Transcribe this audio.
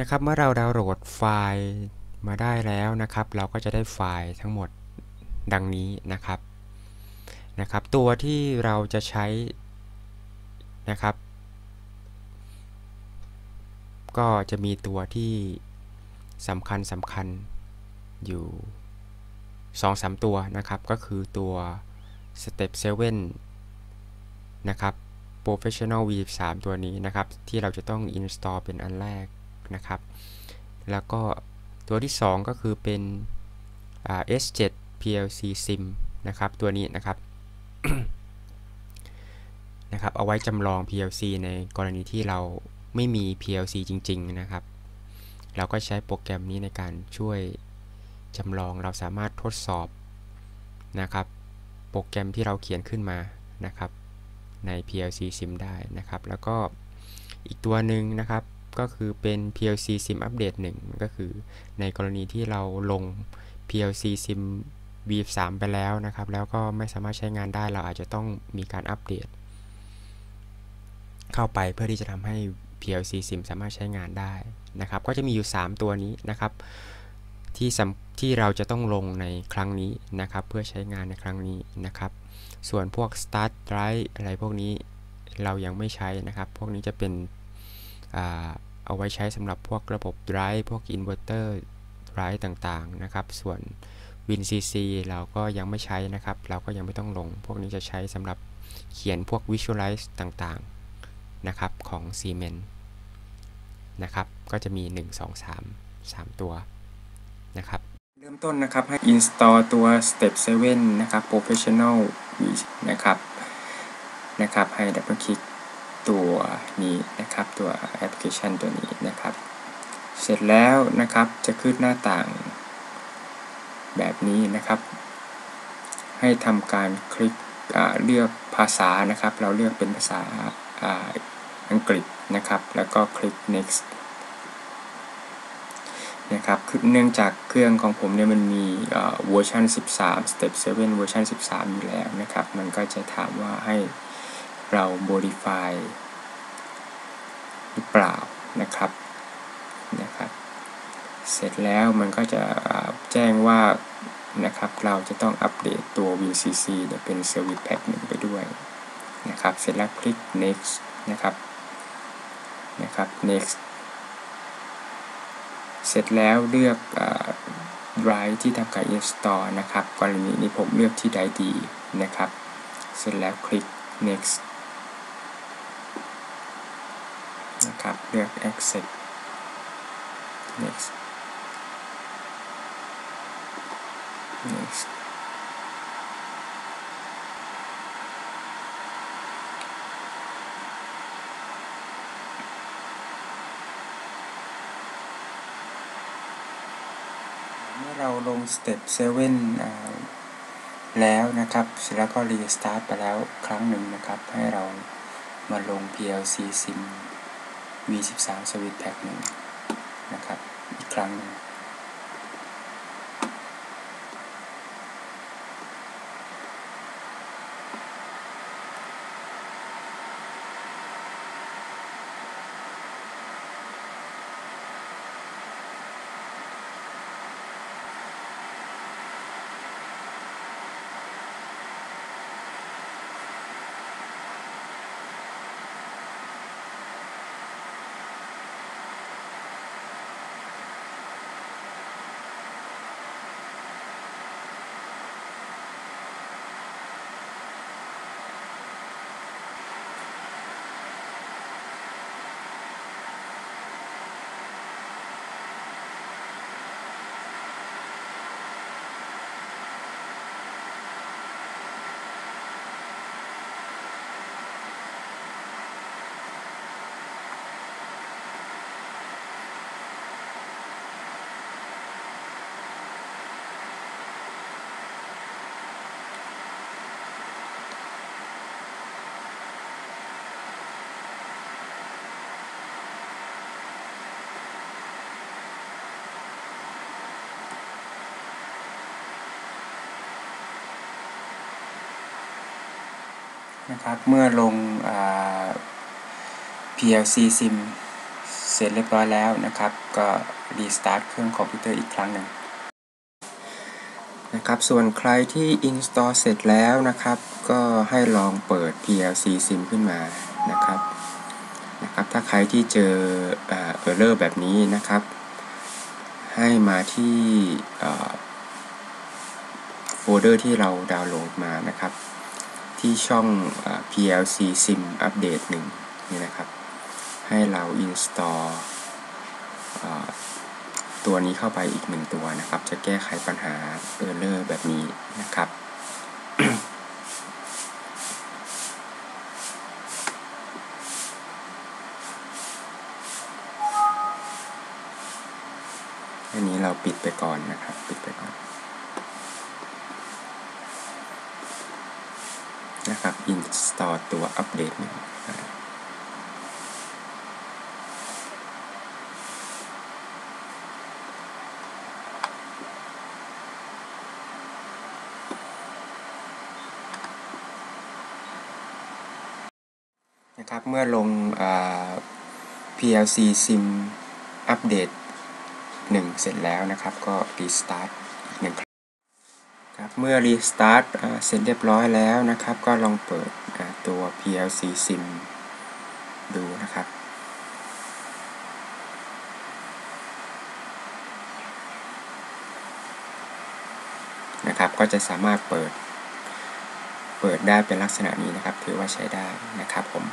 นะครับเมื่อเราดาวน์โหลดไฟล์มาได้แล้วนะครับเราก็จะได้ไฟล์ทั้งหมดดังนี้นะครับตัวที่เราจะใช้นะครับก็จะมีตัวที่สำคัญอยู่ 2-3 ตัวนะครับก็คือตัว Step 7 นะครับ Professional V3 ตัวนี้นะครับที่เราจะต้อง install เป็นอันแรกนะครับแล้วก็ตัวที่2ก็คือเป็น S7 PLC SIM นะครับตัวนี้นะครับเอาไว้จำลอง PLC ในกรณีที่เราไม่มี PLC จริงๆนะครับเราก็ใช้โปรแกรมนี้ในการช่วยจำลองเราสามารถทดสอบนะครับโปรแกรมที่เราเขียนขึ้นมานะครับใน PLC SIM ได้นะครับแล้วก็อีกตัวหนึ่งนะครับก็คือเป็น PLC SIM Update 1ก็คือในกรณีที่เราลง PLC SIM V3 ไปแล้วนะครับแล้วก็ไม่สามารถใช้งานได้เราอาจจะต้องมีการอัปเดตเข้าไปเพื่อที่จะทำให้ PLC SIM สามารถใช้งานได้นะครับก็จะมีอยู่3ตัวนี้นะครับที่เราจะต้องลงในครั้งนี้นะครับเพื่อใช้งานในครั้งนี้นะครับส่วนพวก Start Drive อะไรพวกนี้เรายังไม่ใช้นะครับพวกนี้จะเป็นเอาไว้ใช้สำหรับพวกระบบ Drive พวก Inverter Drive ต่างๆนะครับส่วน VCC เราก็ยังไม่ใช้นะครับเราก็ยังไม่ต้องลงพวกนี้จะใช้สำหรับเขียนพวก Visualize ต่างๆนะครับของซีเมนนะครับก็จะมี 1, 2, 3 ตัวนะครับเริ่มต้นนะครับให้ install ตัว Step 7 นะครับ Professional นะครับให้ double click ตัวนี้นะครับตัวแอปพลิเคชันตัวนี้นะครับเสร็จแล้วนะครับจะขึ้นหน้าต่างแบบนี้นะครับให้ทำการคลิกเลือกภาษานะครับเราเลือกเป็นภาษาอังกฤษนะครับแล้วก็คลิก next นะครับเนื่องจากเครื่องของผมเนี่ยมันมีเวอร์ชัน13 Step 7 เวอร์ชัน13อยู่แล้วนะครับมันก็จะถามว่าให้เรา modify หรือเปล่านะครับเสร็จแล้วมันก็จะแจ้งว่านะครับเราจะต้องอัปเดตตัว VCC เป็น Service Pack 1ไปด้วยนะครับเสร็จแล้วคลิก next นะครับ next เสร็จแล้วเลือก drive ที่ทำการ install นะครับกรณีนี้ผมเลือกที่ drive D นะครับเสร็จแล้วคลิก next นะครับเลือก accept nextเราลง Step 7 แล้วนะครับแล้วก็ Restart ไปแล้วครั้งหนึ่งนะครับให้เรามาลง PLC SIM V13 Service Pack 1นะครับอีกครั้งหนึ่งนะครับเมื่อลง PLC SIM ร็จเรียบร้อยแล้วนะครับก็รีสตาร์ทเครื่องคอมพิวเตอร์อีกครั้งหนึ่งนะครับส่วนใครที่ install เสร็จแล้วนะครับก็ให้ลองเปิด PLC SIM ขึ้นมานะครับถ้าใครที่เจอ error แบบนี้นะครับให้มาที่โฟลเดอร์ที่เราดาวน์โหลดมานะครับที่ช่อง PLC SIM Update 1นี่นะครับให้เรา install ตัวนี้เข้าไปอีก1ตัวนะครับจะแก้ไขปัญหา error แบบนี้นะครับ อันนี้เราปิดไปก่อนนะครับปิดไปก่อนนะครับ install ตัวอัปเดตนี้นะครับเมื่อลงPLC SIM อัปเดต1เสร็จแล้วนะครับก็รีสตาร์ทอีก1ครั้งครับเมื่อรีสตาร์ทเสร็จเรียบร้อยแล้วนะครับก็ลองเปิดตัว PLC SIM ดูนะครับก็จะสามารถเปิดได้เป็นลักษณะนี้นะครับถือว่าใช้ได้นะครับผม